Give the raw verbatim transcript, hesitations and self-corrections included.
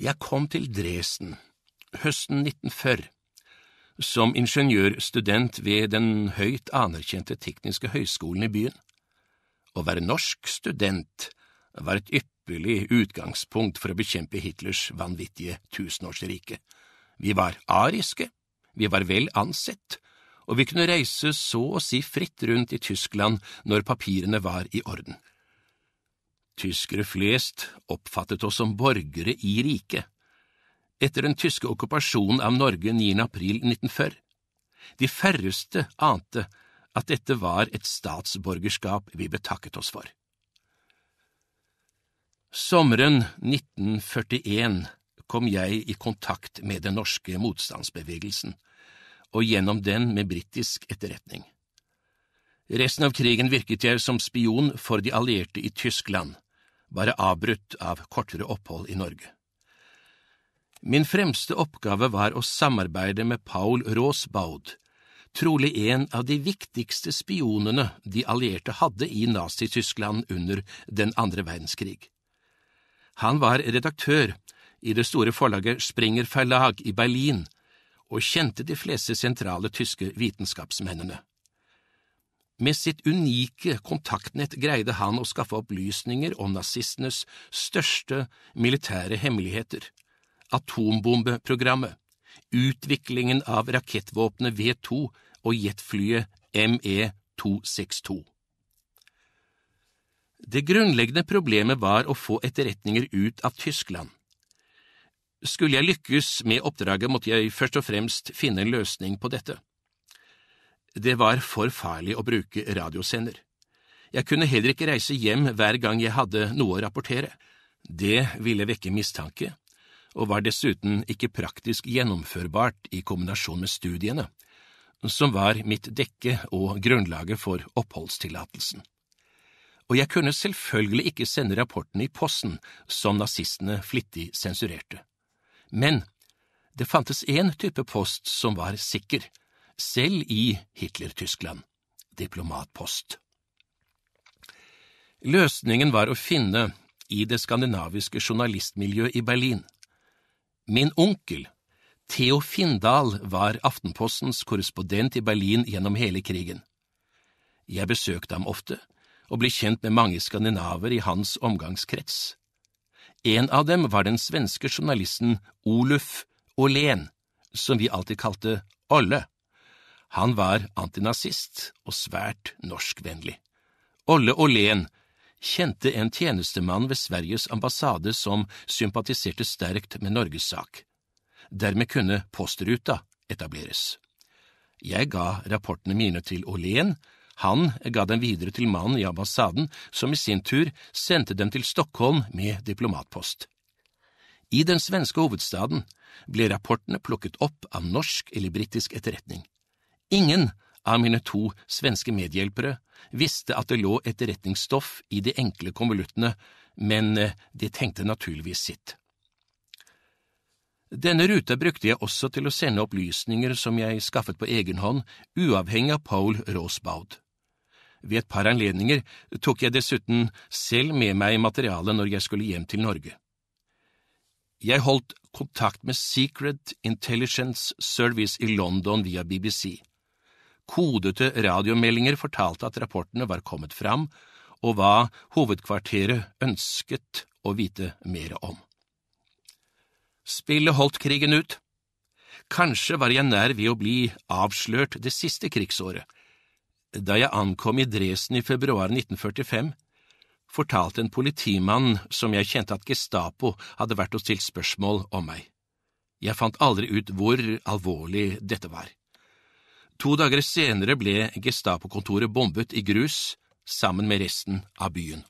Jeg kom til Dresden høsten nitten førti som ingeniørstudent ved den høyt anerkjente tekniske høyskolen i byen. Å være norsk student var et ypperlig utgangspunkt for å bekjempe Hitlers vanvittige tusenårsrike. Vi var ariske, vi var vel ansett, og vi kunne reise så å si fritt rundt i Tyskland når papirene var i orden. Tyskere flest oppfattet oss som borgere i riket, etter den tyske okkupasjonen av Norge niende april nitten førti. De færreste ante at dette var et statsborgerskap vi betakket oss for. Sommeren nitten førtien kom jeg i kontakt med den norske motstandsbevegelsen, og gjennom den med britisk etterretning. Resten av krigen virket jeg som spion for de allierte i Tyskland, bare avbrutt av kortere opphold i Norge. Min fremste oppgave var å samarbeide med Paul Rösbaud, trolig en av de viktigste spionene de allierte hadde i Nazi-Tyskland under den andre verdenskrig. Han var redaktør i det store forlaget Springer-Verlag i Berlin og kjente de fleste sentrale tyske vitenskapsmennene. Med sitt unike kontaktnett greide han å skaffe opplysninger om nazistenes største militære hemmeligheter, atombombeprogrammet, utviklingen av rakettvåpenet V to og jetflyet M E to seks to. Det grunnleggende problemet var å få etterretninger ut av Tyskland. Skulle jeg lykkes med oppdraget, måtte jeg først og fremst finne en løsning på dette. Det var for farlig å bruke radiosender. Jeg kunne heller ikke reise hjem hver gang jeg hadde noe å rapportere. Det ville vekke mistanke, og var dessuten ikke praktisk gjennomførbart i kombinasjon med studiene, som var mitt dekke og grunnlaget for oppholdstillatelsen. Og jeg kunne selvfølgelig ikke sende rapporten i posten, som nazistene flittig sensurerte. Men det fantes en type post som var sikker, selv i Hitler-Tyskland, diplomatpost. Løsningen var å finne i det skandinaviske journalistmiljøet i Berlin. Min onkel, Theo Findahl, var Aftenpostens korrespondent i Berlin gjennom hele krigen. Jeg besøkte ham ofte, og ble kjent med mange skandinaver i hans omgangskrets. En av dem var den svenske journalisten Oluf Olén, som vi alltid kalte Olle. Han var antinazist og svært norskvennlig. Olle Olén kjente en tjenestemann ved Sveriges ambassade som sympatiserte sterkt med Norges sak. Dermed kunne postruta etableres. Jeg ga rapportene mine til Olén, han ga dem videre til mannen i ambassaden, som i sin tur sendte dem til Stockholm med diplomatpost. I den svenske hovedstaden ble rapportene plukket opp av norsk eller britisk etterretning. Ingen av mine to svenske medhjelpere visste at det lå etterretningsstoff i de enkle konvoluttene, men de tenkte naturligvis sitt. Denne ruta brukte jeg også til å sende opplysninger som jeg skaffet på egen hånd, uavhengig av Paul Rösbaud. Ved et par anledninger tok jeg dessuten selv med meg materialet når jeg skulle hjem til Norge. Jeg holdt kontakt med Secret Intelligence Service i London via B B C. Kodete radiomeldinger fortalte at rapportene var kommet fram, og hva hovedkvarteret ønsket å vite mer om. Spillet holdt krigen ut. Kanskje var jeg nær ved å bli avslørt det siste krigsåret. Da jeg ankom i Dresden i februar nitten førtifem, fortalte en politimann som jeg kjente at Gestapo hadde vært og stilt spørsmål om meg. Jeg fant aldri ut hvor alvorlig dette var. To dager senere ble Gestapo-kontoret bombet i grus sammen med resten av byen.